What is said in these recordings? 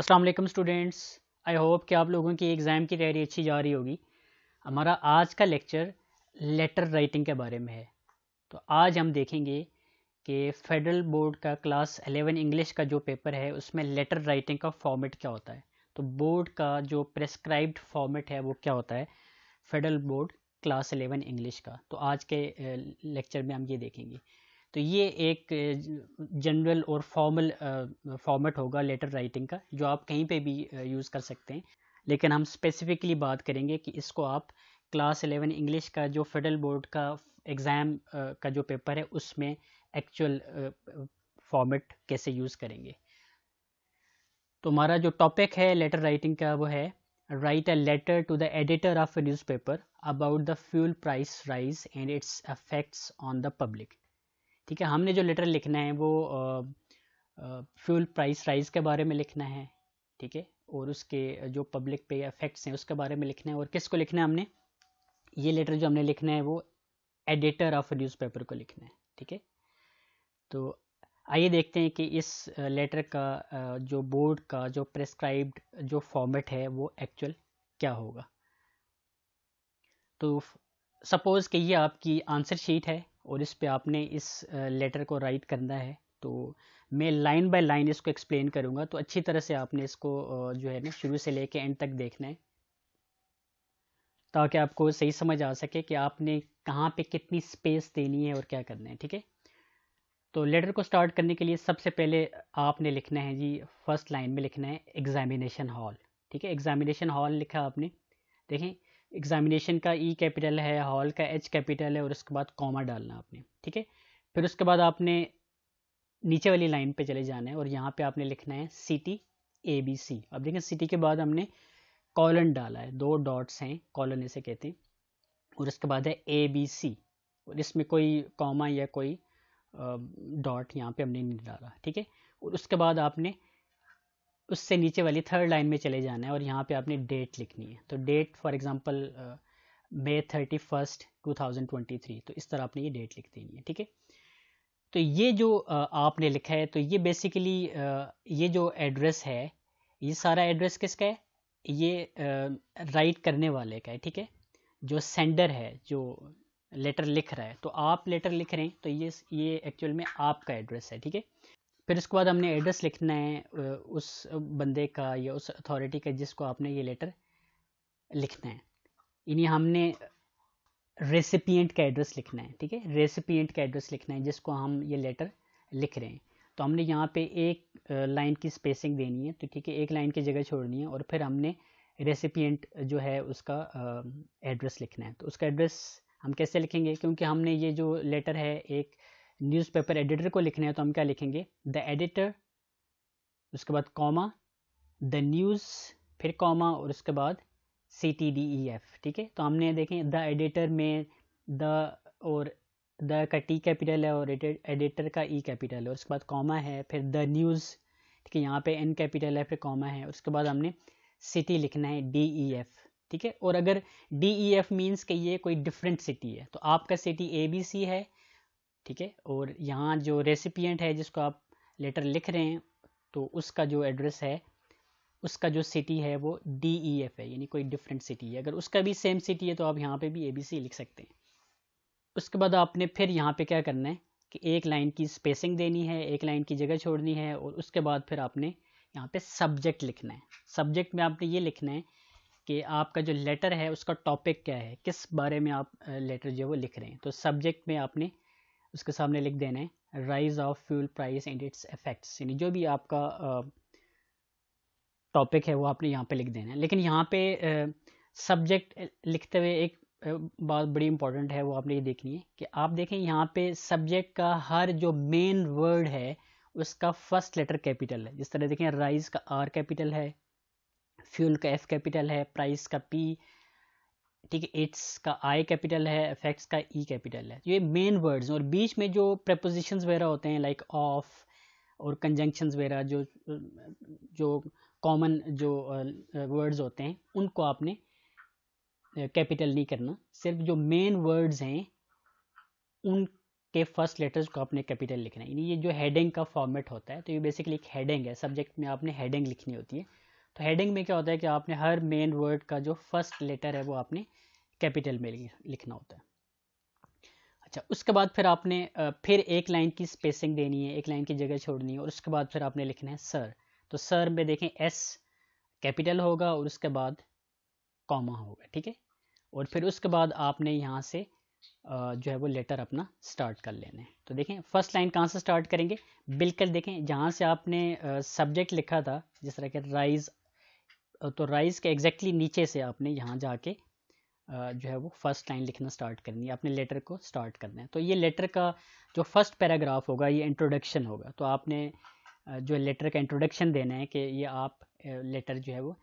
अस्सलाम वालेकुम students, I hope कि आप लोगों की एग्ज़ाम की तैयारी अच्छी जा रही होगी। हमारा आज का लेक्चर लेटर राइटिंग के बारे में है। तो आज हम देखेंगे कि फेडरल बोर्ड का क्लास 11 इंग्लिश का जो पेपर है उसमें लेटर राइटिंग का फॉर्मेट क्या होता है। तो बोर्ड का जो प्रेस्क्राइब्ड फॉर्मेट है वो क्या होता है फेडरल बोर्ड क्लास 11 इंग्लिश का। तो आज के लेक्चर में हम ये देखेंगे। तो ये एक जनरल और फॉर्मल फॉर्मेट होगा लेटर राइटिंग का, जो आप कहीं पे भी यूज़ कर सकते हैं, लेकिन हम स्पेसिफिकली बात करेंगे कि इसको आप क्लास 11 इंग्लिश का जो फेडरल बोर्ड का एग्ज़ाम का जो पेपर है उसमें एक्चुअल फॉर्मेट कैसे यूज़ करेंगे। तो हमारा जो टॉपिक है लेटर राइटिंग का वो है write a letter to the editor of a newspaper about the fuel price rise and its affects on the public. ठीक है, हमने जो लेटर लिखना है वो फ्यूल प्राइस राइज के बारे में लिखना है, ठीक है, और उसके जो पब्लिक पे इफेक्ट्स हैं उसके बारे में लिखना है। और किसको लिखना है हमने, ये लेटर जो हमने लिखना है वो एडिटर ऑफ न्यूज़पेपर को लिखना है, ठीक है। तो आइए देखते हैं कि इस लेटर का जो बोर्ड का जो प्रेस्क्राइब्ड जो फॉर्मेट है वो एक्चुअल क्या होगा। तो सपोज़ कि ये आपकी आंसर शीट है और इस पे आपने इस लेटर को राइट करना है। तो मैं लाइन बाय लाइन इसको एक्सप्लेन करूँगा, तो अच्छी तरह से आपने इसको जो है ना शुरू से लेके एंड तक देखना है ताकि आपको सही समझ आ सके कि आपने कहाँ पे कितनी स्पेस देनी है और क्या करना है, ठीक है। तो लेटर को स्टार्ट करने के लिए सबसे पहले आपने लिखना है जी, फर्स्ट लाइन में लिखना है एग्जामिनेशन हॉल, ठीक है। एग्जामिनेशन हॉल लिखा आपने, देखें एग्जामिनेशन का ई कैपिटल है, हॉल का एच कैपिटल है, और उसके बाद कॉमा डालना आपने, ठीक है। फिर उसके बाद आपने नीचे वाली लाइन पे चले जाना है और यहाँ पे आपने लिखना है सिटी ABC। अब देखें सिटी के बाद हमने कॉलन डाला है, दो डॉट्स हैं, कॉलन इसे कहते हैं, और उसके बाद है ABC और इसमें कोई कॉमा या कोई डॉट यहाँ पे हमने नहीं डाला, ठीक है। और उसके बाद आपने उससे नीचे वाली थर्ड लाइन में चले जाना है और यहाँ पे आपने डेट लिखनी है। तो date for example May 31st 2023, तो इस तरह आपने ये डेट लिख देनी है, ठीक है। तो ये जो आपने लिखा है, तो ये बेसिकली ये जो एड्रेस है ये सारा एड्रेस किसका है, ये राइट करने वाले का है, ठीक है, जो सेंडर है, जो लेटर लिख रहा है। तो आप लेटर लिख रहे हैं तो ये एक्चुअल में आपका एड्रेस है, ठीक है। फिर उसके बाद हमने एड्रेस लिखना है उस बंदे का या उस अथॉरिटी का जिसको आपने ये लेटर लिखना है, यानी हमने रेसिपिएंट का एड्रेस लिखना है, ठीक है, रेसिपिएंट का एड्रेस लिखना है जिसको हम ये लेटर लिख रहे हैं। तो हमने यहाँ पे एक लाइन की स्पेसिंग देनी है, तो ठीक है, एक लाइन की जगह छोड़नी है, और फिर हमने रेसिपिएंट जो है उसका एड्रेस लिखना है। तो उसका एड्रेस हम कैसे लिखेंगे, क्योंकि हमने ये जो लेटर है एक न्यूज़पेपर एडिटर को लिखना है, तो हम क्या लिखेंगे द एडिटर, उसके बाद कॉमा द न्यूज़, फिर कॉमा, और उसके बाद CTDEF, ठीक है। तो हमने देखें द एडिटर में द और द का टी कैपिटल है और एडिटर का ई कैपिटल है, और उसके बाद कॉमा है, फिर द न्यूज़, ठीक है, यहाँ पे N कैपिटल है, फिर कॉमा है, उसके बाद हमने सिटी लिखना है DEF, ठीक है। और अगर DEF मीन्स कि ये कोई डिफरेंट सिटी है, तो आपका सिटी ABC है, ठीक है, और यहाँ जो रेसिपिएंट है जिसको आप लेटर लिख रहे हैं तो उसका जो एड्रेस है उसका जो सिटी है वो DEF है, यानी कोई डिफरेंट सिटी है। अगर उसका भी सेम सिटी है तो आप यहाँ पे भी ABC लिख सकते हैं। उसके बाद आपने फिर यहाँ पे क्या करना है कि एक लाइन की स्पेसिंग देनी है, एक लाइन की जगह छोड़नी है, और उसके बाद फिर आपने यहाँ पे सब्जेक्ट लिखना है। सब्जेक्ट में आपने ये लिखना है कि आपका जो लेटर है उसका टॉपिक क्या है, किस बारे में आप लेटर जो है वो लिख रहे हैं। तो सब्जेक्ट में आपने उसके सामने लिख देना है rise of fuel price and its effects, यानी जो भी आपका टॉपिक है वो आपने यहाँ पे लिख देना है। लेकिन यहाँ पे सब्जेक्ट लिखते हुए एक बात बड़ी इंपॉर्टेंट है, वो आपने ये देखनी है कि आप देखें यहाँ पे सब्जेक्ट का हर जो मेन वर्ड है उसका फर्स्ट लेटर कैपिटल है। जिस तरह देखें राइज का R कैपिटल है, फ्यूल का F कैपिटल है, प्राइस का P, ठीक है, इट्स का I कैपिटल है, इफेक्ट्स का E कैपिटल है। ये मेन वर्ड्स, और बीच में जो प्रीपोजिशंस वगैरह होते हैं लाइक ऑफ और कंजंक्शंस वगैरह जो कॉमन जो वर्ड्स होते हैं उनको आपने कैपिटल नहीं करना, सिर्फ जो मेन वर्ड्स हैं उन के फर्स्ट लेटर्स को आपने कैपिटल लिखना है। ये जो हेडिंग का फॉर्मेट होता है, तो ये बेसिकली एक हेडिंग है, सब्जेक्ट में आपने हेडिंग लिखनी होती है। तो हेडिंग में क्या होता है कि आपने हर मेन वर्ड का जो फर्स्ट लेटर है वो आपने कैपिटल में लिखना होता है। अच्छा, उसके बाद फिर आपने फिर एक लाइन की स्पेसिंग देनी है, एक लाइन की जगह छोड़नी है, और उसके बाद फिर आपने लिखना है सर। तो सर में देखें एस कैपिटल होगा और उसके बाद कॉमा होगा, ठीक है। और फिर उसके बाद आपने यहाँ से जो है वो लेटर अपना स्टार्ट कर लेना है। तो देखें फर्स्ट लाइन कहाँ से स्टार्ट करेंगे, बिल्कुल देखें जहाँ से आपने सब्जेक्ट लिखा था, जिस तरह के राइज, तो राइज के एग्जैक्टली नीचे से आपने यहाँ जाके जो है वो फर्स्ट लाइन लिखना स्टार्ट करनी है, अपने लेटर को स्टार्ट करना है। तो ये लेटर का जो फर्स्ट पैराग्राफ होगा ये इंट्रोडक्शन होगा। तो आपने जो लेटर का इंट्रोडक्शन देना है कि ये आप लेटर जो है वो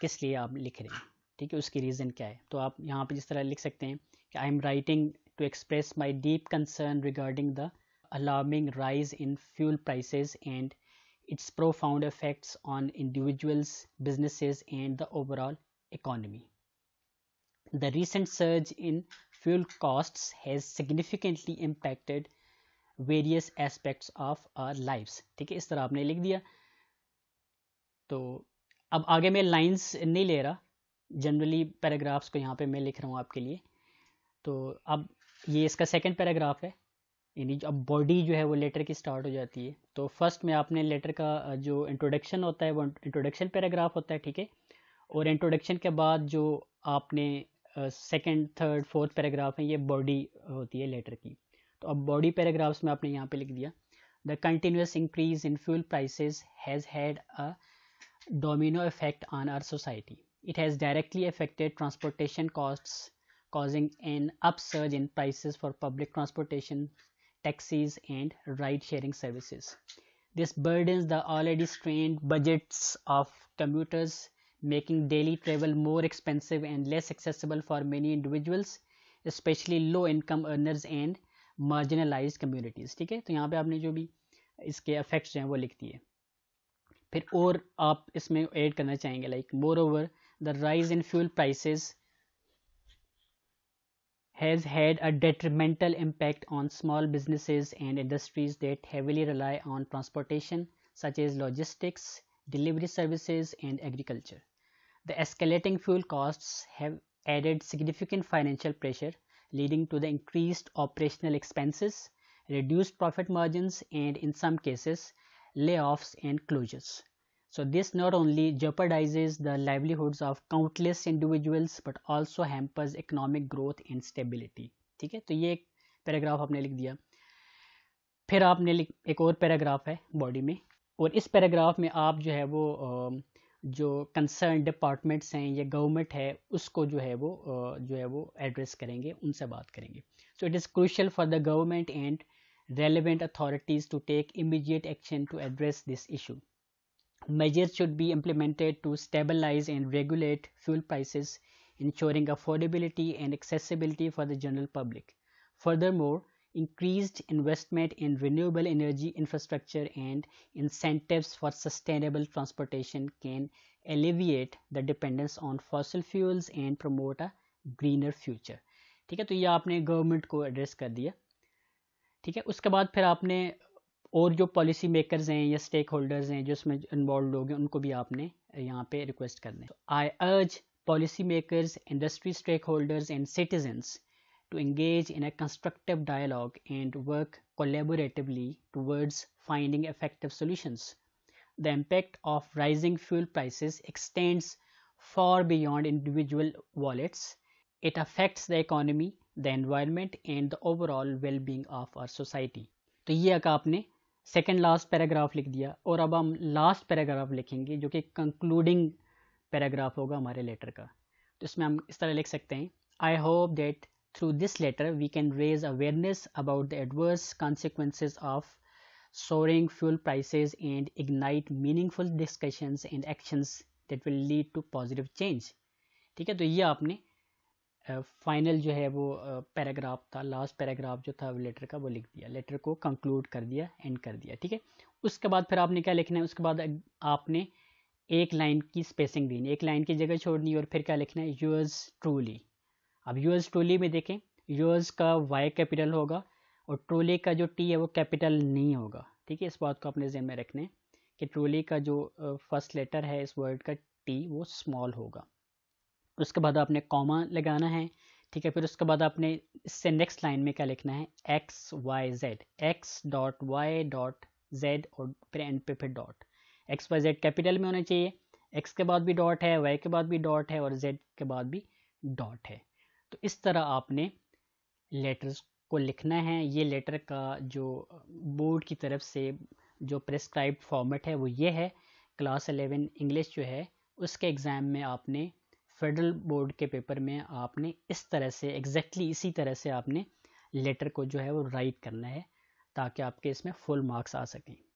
किस लिए आप लिख रहे हैं, ठीक है, उसकी रीज़न क्या है। तो आप यहाँ पे जिस तरह लिख सकते हैं कि I am writing to express my deep concern regarding the alarming rise in fuel prices and its profound effects on individuals, businesses and the overall economy. The recent surge in fuel costs has significantly impacted various aspects of our lives, ठीक है, इस तरह आपने लिख दिया। तो अब आगे मैं लाइन्स नहीं ले रहा, जनरली पैराग्राफ्स को यहाँ पे मैं लिख रहा हूँ आपके लिए। तो अब ये इसका सेकंड पैराग्राफ है, यानी अब बॉडी जो है वो लेटर की स्टार्ट हो जाती है। तो फर्स्ट में आपने लेटर का जो इंट्रोडक्शन होता है वो इंट्रोडक्शन पैराग्राफ होता है, ठीक है। और इंट्रोडक्शन के बाद जो आपने सेकंड, थर्ड, फोर्थ पैराग्राफ है, ये बॉडी होती है लेटर की। तो अब बॉडी पैराग्राफ्स में आपने यहाँ पर लिख दिया the continuous increase in fuel prices has had a domino effect on our society. It has directly affected transportation costs, causing an upsurge in prices for public transportation, taxis and ride-sharing services. This burdens the already strained budgets of commuters, making daily travel more expensive and less accessible for many individuals, especially low-income earners and marginalized communities. ठीक है, तो यहाँ पे आपने जो भी इसके effects जो हैं वो लिख दिए। फिर और आप इसमें ऐड करना चाहेंगे like moreover the rise in fuel prices has had a detrimental impact on small businesses and industries that heavily rely on transportation, such as logistics, delivery services and agriculture. The escalating fuel costs have added significant financial pressure, leading to the increased operational expenses, reduced profit margins and in some cases layoffs and closures. So this not only jeopardizes the livelihoods of countless individuals but also hampers economic growth and stability. ठीक है, तो ये एक paragraph आपने लिख दिया। फिर आपने एक और पैराग्राफ है बॉडी में, और इस पैराग्राफ में आप जो है वो जो कंसर्न डिपार्टमेंट्स हैं या गवर्नमेंट है उसको जो है वो एड्रेस करेंगे, उनसे बात करेंगे। So it is crucial for the government and relevant authorities to take immediate action to address this issue. Measures should be implemented to stabilize and regulate fuel prices, ensuring affordability and accessibility for the general public. Furthermore, increased investment in renewable energy infrastructure and incentives for sustainable transportation can alleviate the dependence on fossil fuels and promote a greener future. ठीक है, तो ये आपने government को address कर दिया, ठीक है। उसके बाद फिर आपने और जो पॉलिसी मेकर्स हैं या स्टेक होल्डर्स हैं जो इसमें इन्वॉल्व लोग हैं उनको भी आपने यहाँ पे रिक्वेस्ट करने। I urge policy makers, industry stakeholders and citizens to engage in a constructive dialogue and work collaboratively towards finding effective solutions. The impact of rising fuel prices extends for beyond individual wallets. It affects the economy, the environment and the overall well being of our society. तो ये एक आपने second last paragraph लिख दिया, और अब हम last paragraph लिखेंगे जो कि कंक्लूडिंग पैराग्राफ होगा हमारे लेटर का। तो इसमें हम इस तरह लिख सकते हैं I hope that through this letter we can raise awareness about the adverse consequences of soaring fuel prices and ignite meaningful discussions and actions that will lead to positive change. ठीक है, तो ये आपने फाइनल जो है वो paragraph था, last paragraph जो था लेटर का वो लिख दिया, लेटर को कंक्लूड कर दिया, एंड कर दिया, ठीक है। उसके बाद फिर आपने क्या लिखना है, उसके बाद आपने एक लाइन की स्पेसिंग देनी, एक लाइन की जगह छोड़नी, और फिर क्या लिखना है yours truly. अब yours truly में देखें yours का y कैपिटल होगा और ट्रोले का जो टी है वो कैपिटल नहीं होगा। ठीक है, इस बात को अपने ध्यान में रखने कि ट्रोले का जो फर्स्ट लेटर है इस वर्ड का टी वो स्मॉल होगा। उसके बाद आपने कॉमा लगाना है। ठीक है, फिर उसके बाद आपने इससे नेक्स्ट लाइन में क्या लिखना है, X Y Z, X dot Y dot Z और फिर एंड पे फिर dot. X Y Z capital में होना चाहिए, एक्स के बाद भी डॉट है, वाई के बाद भी डॉट है और जेड के बाद भी डॉट है। तो इस तरह आपने लेटर्स को लिखना है। ये लेटर का जो बोर्ड की तरफ से जो प्रिस्क्राइब फॉर्मेट है वो ये है। क्लास 11 इंग्लिश जो है उसके एग्ज़ाम में आपने फेडरल बोर्ड के पेपर में आपने इस तरह से एग्जैक्टली इसी तरह से आपने लेटर को जो है वो राइट करना है ताकि आपके इसमें फुल मार्क्स आ सकें।